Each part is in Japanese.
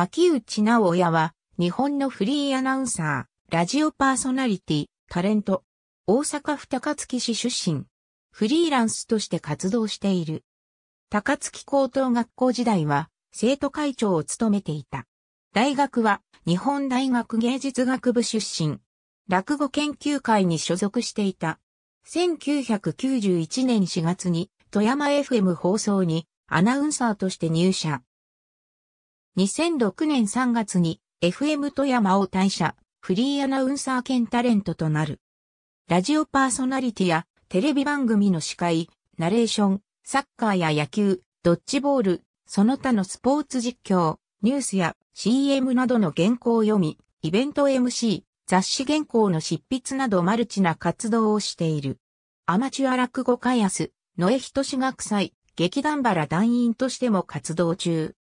牧内直哉は、日本のフリーアナウンサー、ラジオパーソナリティ、タレント、大阪府高槻市出身、フリーランスとして活動している。高槻高等学校時代は、生徒会長を務めていた。大学は、日本大学芸術学部出身、落語研究会に所属していた。1991年4月に、富山 FM 放送に、アナウンサーとして入社。2006年3月に FM 富山を退社、フリーアナウンサー兼タレントとなる。ラジオパーソナリティやテレビ番組の司会、ナレーション、サッカーや野球、ドッジボール、その他のスポーツ実況、ニュースや CM などの原稿を読み、イベント MC、雑誌原稿の執筆などマルチな活動をしている。アマチュア落語家安、野江仁学祭、劇団バラ団員としても活動中。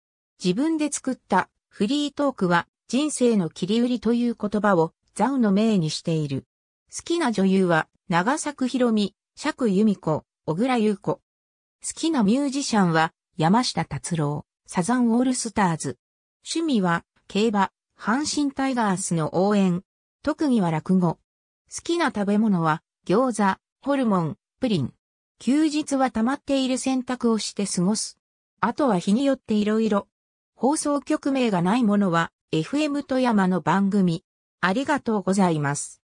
自分で作ったフリートークは人生の切り売りという言葉を座右の銘にしている。好きな女優は永作博美、釈由美子、小倉優子。好きなミュージシャンは山下達郎、サザンオールスターズ。趣味は競馬、阪神タイガースの応援。特技は落語。好きな食べ物は餃子、ホルモン、プリン。休日は溜まっている洗濯をして過ごす。あとは日によっていろいろ。放送局名がないものは FM 富山の番組。ありがとうございます。